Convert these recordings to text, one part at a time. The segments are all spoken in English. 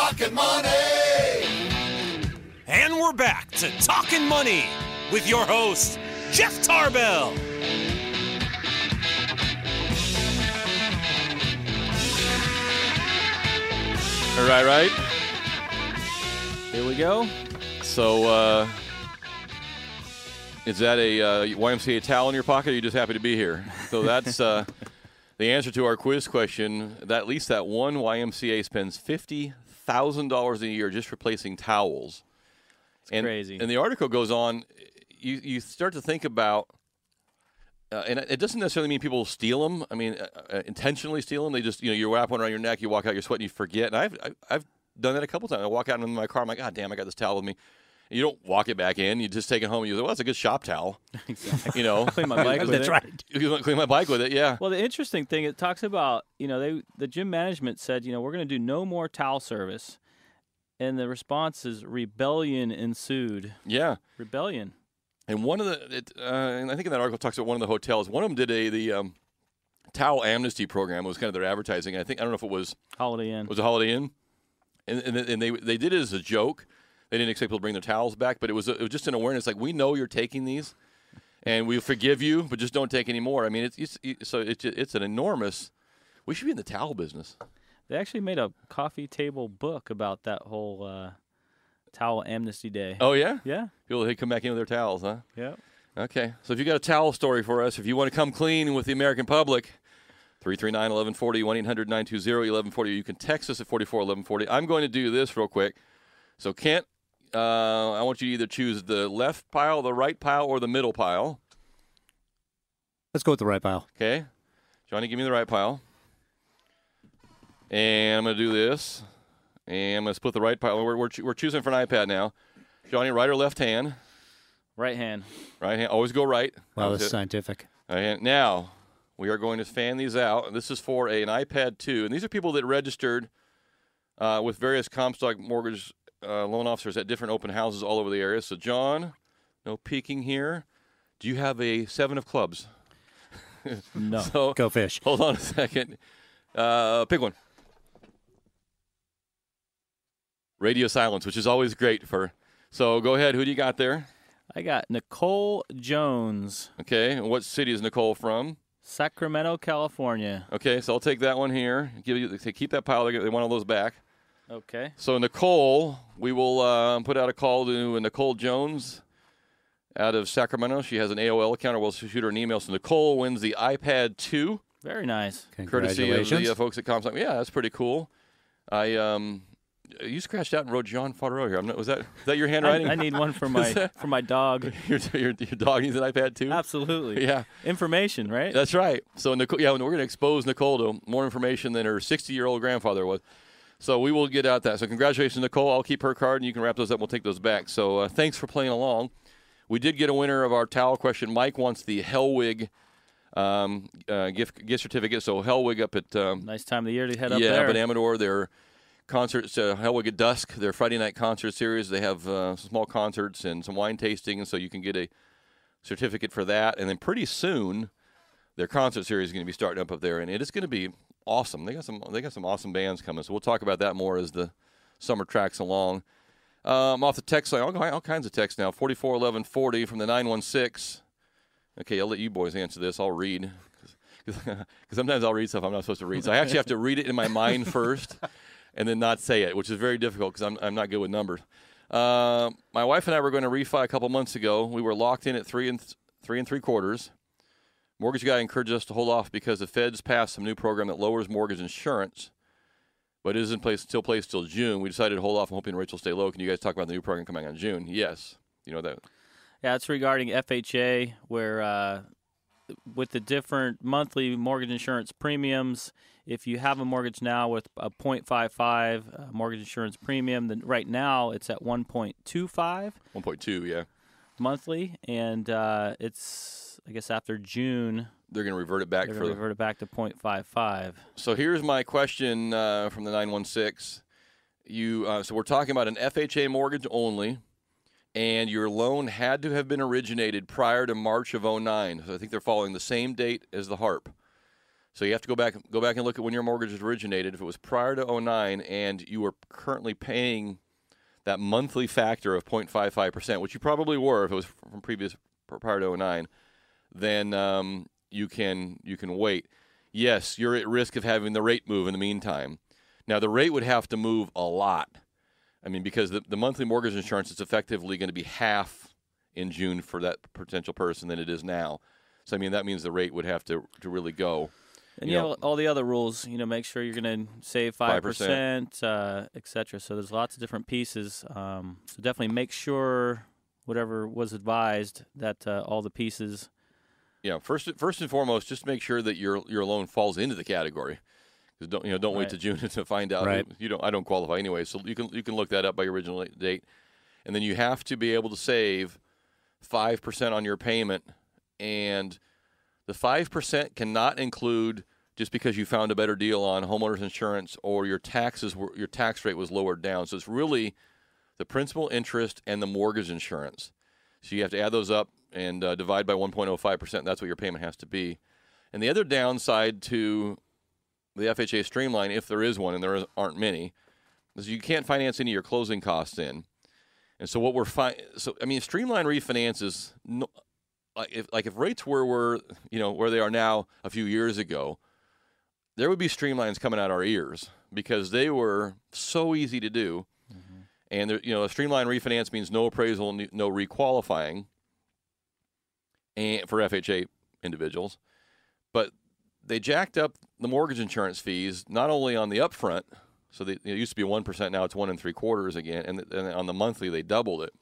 Talking Money. And we're back to Talking Money with your host, Jeff Tarbell. All right. Here we go. So, is that a YMCA towel in your pocket, or are you just happy to be here? So that's the answer to our quiz question. That, at least that one YMCA spends $50,000 a year just replacing towels. It's crazy. And the article goes on. You start to think about, and it doesn't necessarily mean people steal them. I mean, intentionally steal them. They just, you wrap one around your neck, you walk out, you're sweating, you forget. And I've done that a couple times. I walk out in my car, I'm like, God damn, I got this towel with me. And you don't walk it back in. You just take it home. And you say, well, that's a good shop towel. Exactly. Clean my bike with it. That's right. You clean my bike with it, yeah. Well, the interesting thing, it talks about, the gym management said, we're going to do no more towel service. And the response is rebellion ensued. Yeah. Rebellion. And one of and I think in that article talks about one of the hotels. One of them did the towel amnesty program. It was kind of their advertising. I don't know if it was Holiday Inn. Was it Holiday Inn? And they did it as a joke. They didn't expect people to bring their towels back, but it was just an awareness. Like, we know you're taking these, and we forgive you, but just don't take any more. I mean, it's an enormous. We should be in the towel business. They actually made a coffee table book about that whole. Towel amnesty day. Oh, yeah? Yeah. People, they come back in with their towels, huh? Yeah. Okay. So if you got a towel story for us, if you want to come clean with the American public, 339-1140, 1-800-920-1140. You can text us at 44-1140. I'm going to do this real quick. So, Kent, I want you to either choose the left pile, the right pile, or the middle pile. Let's go with the right pile. Okay. Johnny, give me the right pile. And I'm going to do this. And I'm going to split the right pile. We're choosing for an iPad now. Johnny, right or left hand? Right hand. Right hand. Always go right. Wow, that's scientific. Right. Now, we are going to fan these out. This is for an iPad 2. And these are people that registered with various Comstock mortgage loan officers at different open houses all over the area. So, John, no peeking here. Do you have a 7 of clubs? No. So, go fish. Hold on a second. Pick one. Radio silence, which is always great for. So go ahead. Who do you got there? I got Nicole Jones. Okay. And what city is Nicole from? Sacramento, California. Okay. So I'll take that one here. Keep that pile. They want all those back. Okay. So Nicole, we will put out a call to Nicole Jones out of Sacramento. She has an AOL account, or we'll shoot her an email. So Nicole wins the iPad 2. Very nice. Courtesy of the folks at Comstock. Yeah, that's pretty cool. You scratched out and wrote John Fodero here. Was that your handwriting? I need one for my dog. Your dog needs an iPad too. Absolutely. Yeah. Information, right? That's right. So Nicole, yeah, we're going to expose Nicole to more information than her 60-year-old grandfather was. So we will get out that. So congratulations, Nicole. I'll keep her card, and you can wrap those up. We'll take those back. So thanks for playing along. We did get a winner of our towel question. Mike wants the Helwig gift certificate. So Helwig up at nice time of the year to head up there. Yeah, up at Amador. They're concerts, Helwig at Dusk, their Friday night concert series. They have some small concerts and some wine tasting, and so you can get a certificate for that. And then pretty soon, their concert series is going to be starting up there, and it is going to be awesome. They got some awesome bands coming, so we'll talk about that more as the summer tracks along. Off the text line, all kinds of texts now. 441140 from the 916. Okay, I'll let you boys answer this. I'll read. Because sometimes I'll read stuff I'm not supposed to read, so I actually have to read it in my mind first. And then not say it, which is very difficult because I'm not good with numbers. My wife and I were going to refi a couple months ago. We were locked in at 3 3/4. Mortgage guy encouraged us to hold off because the Feds passed some new program that lowers mortgage insurance, but it is in place till June. We decided to hold off. I'm hoping rates will stay low. Can you guys talk about the new program coming on June? Yes, you know that. Yeah, it's regarding FHA, where with the different monthly mortgage insurance premiums. If you have a mortgage now with a 0.55 mortgage insurance premium, then right now it's at 1.25. 1.2, yeah. Monthly, and it's, I guess, after June. They're going to revert it back. They're going to revert it back to 0.55. So here's my question from the 916. So we're talking about an FHA mortgage only, and your loan had to have been originated prior to March of 2009. So I think they're following the same date as the HARP. So you have to go back and look at when your mortgage was originated. If it was prior to 09 and you were currently paying that monthly factor of 0.55%, which you probably were if it was from prior to 09, then you can wait. Yes, you're at risk of having the rate move in the meantime. Now, the rate would have to move a lot. I mean, because the monthly mortgage insurance is effectively going to be half in June for that potential person than it is now. So, I mean, that means the rate would have to really go. And you know, all the other rules, you know, make sure you're going to save 5%, et cetera. So there's lots of different pieces. So definitely make sure whatever was advised that all the pieces. Yeah, first and foremost, just make sure that your loan falls into the category. Because don't wait till June to find out. Right. I don't qualify anyway. So you can look that up by your original date, and then you have to be able to save 5% on your payment. And the 5% cannot include just because you found a better deal on homeowners insurance or your tax rate was lowered down. So it's really the principal interest and the mortgage insurance. So you have to add those up and divide by 1.05%. That's what your payment has to be. And the other downside to the FHA streamline, if there is one, and there aren't many, is you can't finance any of your closing costs in. And so what we're streamline refinances. No, If rates were where they are now a few years ago, there would be streamlines coming out our ears because they were so easy to do. Mm-hmm. And a streamline refinance means no appraisal, no requalifying, and for FHA individuals. But they jacked up the mortgage insurance fees not only on the upfront, so it used to be 1%, now it's 1.75% again, and on the monthly they doubled it.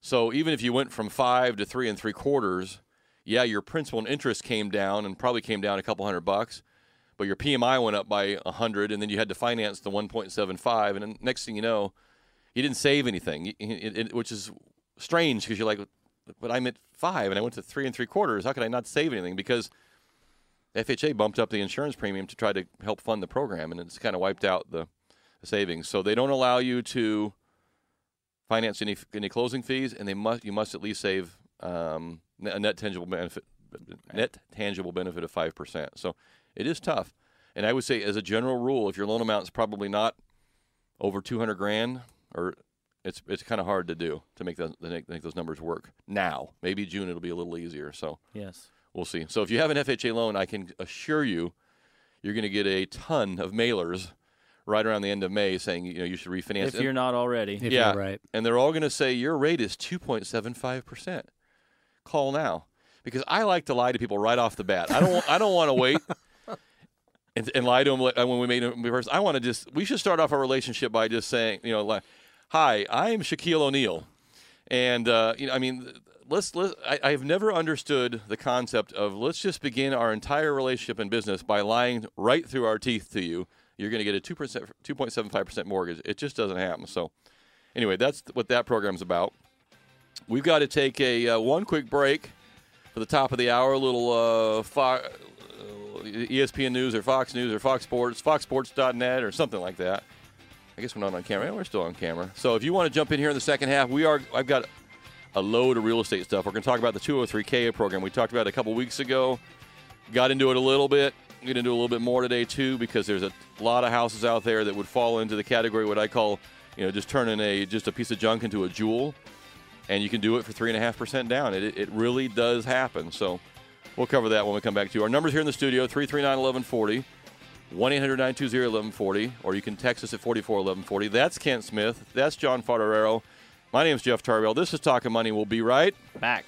So even if you went from 5 to 3.75, yeah, your principal and interest came down and probably came down a couple $100, but your PMI went up by 100, and then you had to finance the 1.75, and then next thing you know, you didn't save anything, which is strange because you're like, but I'm at 5 and I went to 3.75. How could I not save anything? Because FHA bumped up the insurance premium to try to help fund the program, and it's kind of wiped out the savings. So they don't allow you to finance any closing fees, and you must at least save a net tangible benefit of 5%. So it is tough, and I would say as a general rule, if your loan amount is probably not over $200,000, or it's kind of hard to do to make those numbers work now. Maybe June it'll be a little easier. So yes, we'll see. So if you have an FHA loan, I can assure you, you're going to get a ton of mailers right around the end of May saying, you should refinance. If you're not already. If you're right. And they're all going to say, your rate is 2.75%. Call now. Because I like to lie to people right off the bat. I don't want to wait and lie to them when we made them reverse. We should start off our relationship by just saying, hi, I'm Shaquille O'Neal. And, I've never understood the concept of let's just begin our entire relationship in business by lying right through our teeth to you. You're going to get a 2.75% mortgage. It just doesn't happen. So anyway, that's what that program's about. We've got to take a one quick break for the top of the hour, a little ESPN News or Fox News or Fox Sports, FoxSports.net or something like that. I guess we're not on camera. Yeah, we're still on camera. So if you want to jump in here in the second half, I've got a load of real estate stuff. We're going to talk about the 203K program. We talked about it a couple weeks ago, got into it a little bit. We're going to do a little bit more today, too, because there's a lot of houses out there that would fall into the category what I call, just turning a piece of junk into a jewel, and you can do it for 3.5% down. It really does happen, so we'll cover that when we come back to you. Our number's here in the studio, 339-1140, 1-800-920-1140, or you can text us at 441140. That's Kent Smith. That's John Fodero. My name's Jeff Tarbell. This is Talkin' Money. We'll be right back.